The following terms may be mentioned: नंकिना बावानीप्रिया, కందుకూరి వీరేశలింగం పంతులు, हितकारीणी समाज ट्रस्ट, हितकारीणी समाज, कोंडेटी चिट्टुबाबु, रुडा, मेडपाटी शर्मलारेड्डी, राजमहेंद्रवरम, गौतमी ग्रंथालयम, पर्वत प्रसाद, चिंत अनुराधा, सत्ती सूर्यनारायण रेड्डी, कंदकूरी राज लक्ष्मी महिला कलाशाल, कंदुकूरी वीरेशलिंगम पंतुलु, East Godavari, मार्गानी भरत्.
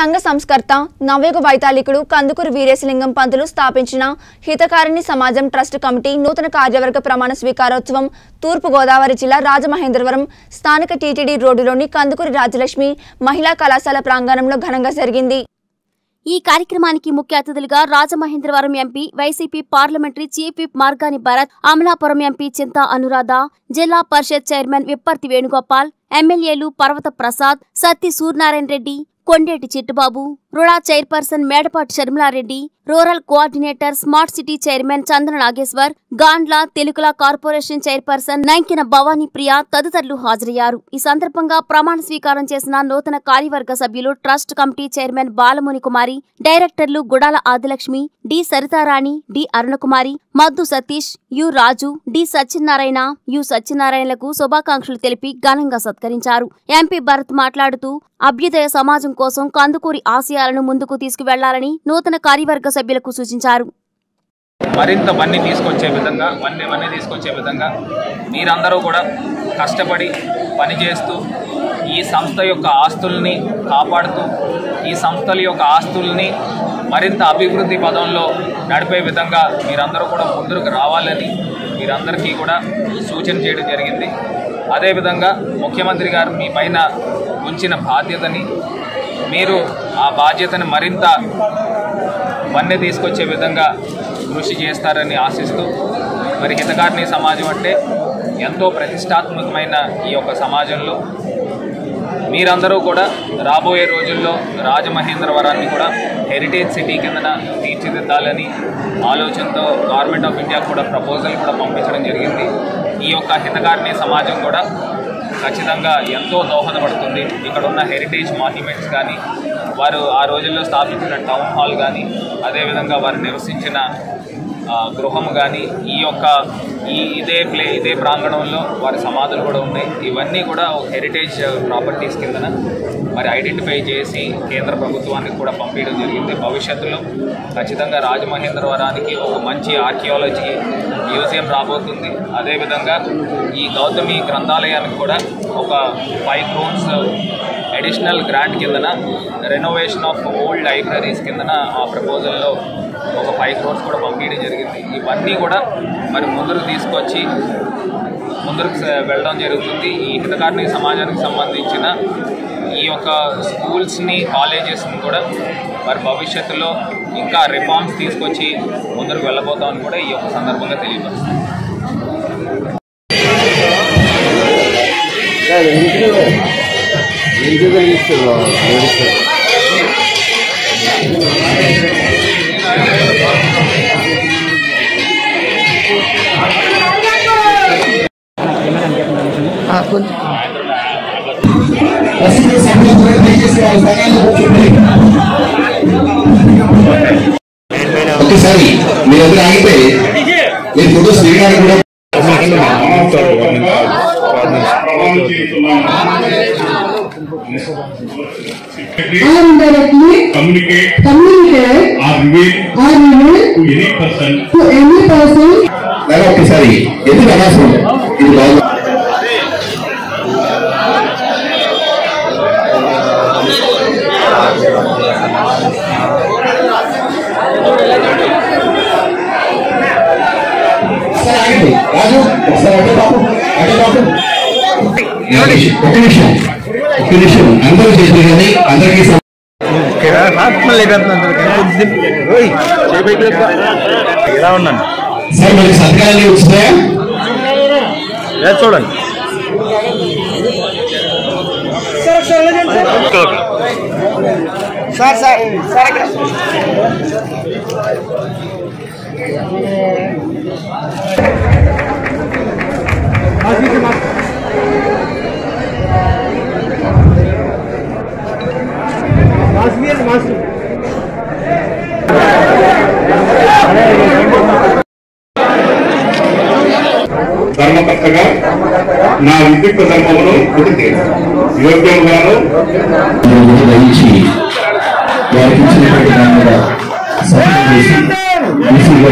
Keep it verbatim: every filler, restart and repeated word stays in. संघ संस्कर्त नवयुग वैतालिकुडु कंदुकूरी वीरेशलिंगम पंतुलु स्थापिंचिन हितकारीणी समाज ट्रस्ट committee नूतन कार्यवर्ग प्रमाण स्वीकारोत्सवं तूर्पु गोदावरी जिल्ला राजमहेंद्रवरम स्थानिक टीटीडी रोड्डुलोनि कंदकूरी राज लक्ष्मी महिला कलाशाल प्रांगणंलो घनंगा जरिगिंदी। ఈ కార్యక్రమానికి ముఖ్య అతిథులుగా Rajamahendravaram MP YCP parliamentary chief whip Margani Bharat, Amalapuram MP Chinta Anuradha, జిల్లా పరిషత్ చైర్మన్ విपर्ति వేణుగోపాల్, ఎమ్మెల్యేలు Parvatha Prasad, Satti Suryanarayana Reddy, Kondeti Chittubabu, RUDA chairperson Medapati Sharmila Reddy, rural coordinator smart city chairman Chandra Nageswar, Gandla తెలుగుల corporation chairperson Nankina Bhavanipriya తదితరులు హాజరయ్యారు। ఈ సందర్భంగా ప్రమాణ స్వీకారం చేసిన నూతన కార్యవర్గ సభ్యులు trust committee chairman Balamuni Kumari, డైరెక్టర్లు Gudala Adilakshmi, D Saritharani, D Arunakumari, Maddu Satish, U Raju, D Satyanarayana, U సత్యనారాయణలకు శుభాకాంక్షలు తెలిపి ఘనంగా సత్కరించారు। ఎంపీ భరత్ మాట్లాడుతూ అభ్యుదయ సమాజం కోసం కందుకూరి ఆశయాలను ముందుకు తీసుకెళ్లాలని నూతన కార్యవర్గ సభ్యులకు సూచించారు। మరింత వన్ని తీసుకొచ్చే విధంగా వన్ని వన్ని తీసుకొచ్చే విధంగా మీరందరూ కూడా కష్టపడి పని చేస్తూ ఈ సంస్థ యొక్క ఆస్తుల్ని కాపాడుతూ ఈ సంస్థల యొక్క ఆస్తుల్ని మరింత అభివృద్ధి పదంలో నడిపే విధంగా మీరందరూ కూడా ముందుకు రావాలని మీరందరికీ కూడా సూచన చేయడం జరిగింది। అదేవిధంగా ముఖ్యమంత్రి గారు మీ పైన ఉంచిన బాధ్యతని మీరు ఆ బాధ్యతను మరింత వన్నె తీసుకొచ్చే విధంగా కృషి చేస్తారని ఆశిస్తూ మరి హితకారిణి సమాజం అంటే ఎంతో ప్రతిష్టాత్మకమైన ఈ యొక్క సమాజంలో మీరందరూ కూడా రాబోయే రోజుల్లో రాజమహేంద్రవరాన్ని కూడా హెరిటేజ్ సిటీ కిందన తీర్చిదిద్దాలని ఆలోచనతో గవర్నమెంట్ ఆఫ్ ఇండియా కూడా ప్రపోజల్ కూడా పంపించడం జరిగింది। ఈ యొక్క హితకారిణి సమాజం కూడా ఖచ్చితంగా ఎంతో దోహదపడుతుంది। ఇక్కడ ఉన్న హెరిటేజ్ మాన్యుమెంట్స్ కానీ వారు ఆ రోజుల్లో స్థాపించిన టౌన్ హాల్ కానీ అదేవిధంగా వారు నివసించిన గృహం కానీ ఈ యొక్క ఈ ఇదే ప్లే ఇదే ప్రాంగణంలో వారి సమాధులు కూడా ఉన్నాయి। ఇవన్నీ కూడా హెరిటేజ్ ప్రాపర్టీస్ కిందన మరి ఐడెంటిఫై చేసి కేంద్ర ప్రభుత్వానికి కూడా పంపించడం జరిగింది। భవిష్యత్తులో ఖచ్చితంగా రాజమహేంద్రవరానికి ఒక మంచి ఆర్కియాలజీ మ్యూజియం రాబోతుంది। అదేవిధంగా ఈ గౌతమి గ్రంథాలయానికి కూడా ఒక ఫైవ్ క్రోన్స్ అడిషనల్ గ్రాంట్ కిందన రెనోవేషన్ ఆఫ్ ఓల్డ్ లైబ్రరీస్ కిందన ఆ ప్రపోజల్లో ఒక ఫైవ్ క్రోర్స్ కూడా పంపించడం జరిగింది। ఇవన్నీ కూడా మరి ముందుకు తీసుకొచ్చి ముందుకు వెళ్ళడం జరుగుతుంది। ఈ హితకారిణి సమాజానికి సంబంధించిన ఈ యొక్క స్కూల్స్ని కాలేజెస్ని కూడా మరి భవిష్యత్తులో ఇంకా రిఫార్మ్స్ తీసుకొచ్చి ముందుకు వెళ్ళబోతామని కూడా ఈ యొక్క సందర్భంగా తెలియపరుస్తుంది। Communicate or reveal to any person. To any person. That okay, sorry. This is announcement. చూడండి ధర్మకర్తగా నా విద్యుక్త ధర్మంలో పుట్టితే యోగ్యంగాను గ్రహించి వారికి ఇచ్చినటువంటి